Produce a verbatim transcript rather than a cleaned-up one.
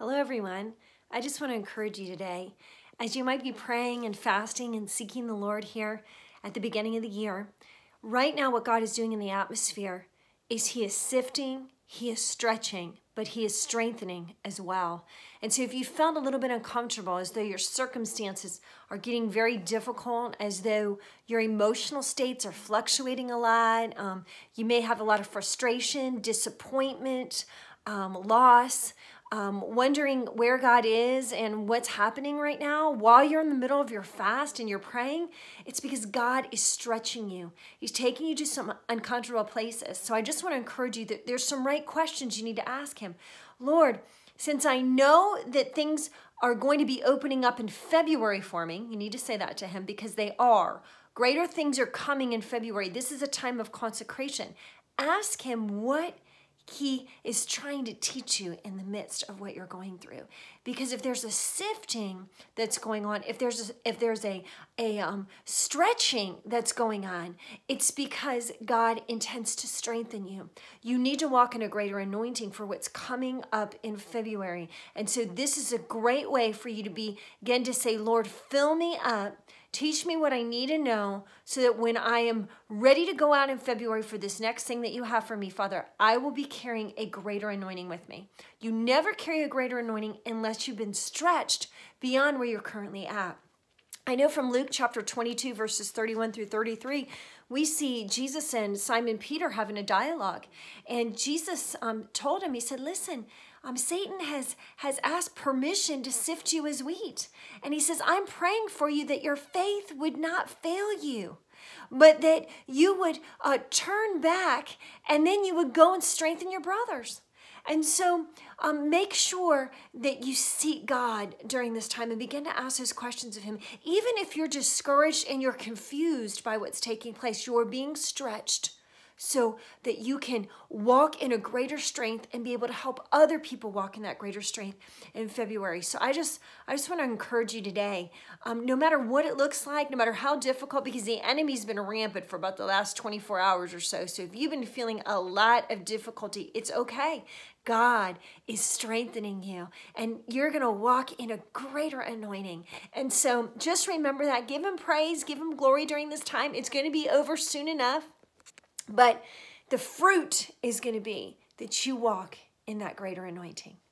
Hello everyone. I just want to encourage you today, as you might be praying and fasting and seeking the Lord here at the beginning of the year, right now what God is doing in the atmosphere is He is sifting, He is stretching, but He is strengthening as well. And so if you felt a little bit uncomfortable, as though your circumstances are getting very difficult, as though your emotional states are fluctuating a lot, um, you may have a lot of frustration, disappointment, um, loss, Um, wondering where God is and what's happening right now while you're in the middle of your fast and you're praying, it's because God is stretching you. He's taking you to some uncomfortable places. So I just want to encourage you that there's some right questions you need to ask Him. Lord, since I know that things are going to be opening up in February for me, you need to say that to Him, because they are. Greater things are coming in February. This is a time of consecration. Ask Him what He is trying to teach you in the midst of what you're going through. Because if there's a sifting that's going on, if there's a, if there's a, a um, stretching that's going on, it's because God intends to strengthen you. You need to walk in a greater anointing for what's coming up in February. And so this is a great way for you to be, again, to say, Lord, fill me up. Teach me what I need to know so that when I am ready to go out in February for this next thing that you have for me, Father, I will be carrying a greater anointing with me. You never carry a greater anointing unless you've been stretched beyond where you're currently at. I know from Luke chapter twenty-two, verses thirty-one through thirty-three, we see Jesus and Simon Peter having a dialogue. And Jesus um, told him, he said, listen, Um, Satan has, has asked permission to sift you as wheat. And he says, I'm praying for you that your faith would not fail you, but that you would uh, turn back and then you would go and strengthen your brothers. And so um, make sure that you seek God during this time and begin to ask those questions of Him. Even if you're discouraged and you're confused by what's taking place, you're being stretched so that you can walk in a greater strength and be able to help other people walk in that greater strength in February. So I just I just want to encourage you today, um, no matter what it looks like, no matter how difficult, because the enemy's been rampant for about the last twenty-four hours or so. So if you've been feeling a lot of difficulty, it's okay. God is strengthening you, and you're going to walk in a greater anointing. And so just remember that. Give Him praise. Give Him glory during this time. It's going to be over soon enough. But the fruit is going to be that you walk in that greater anointing.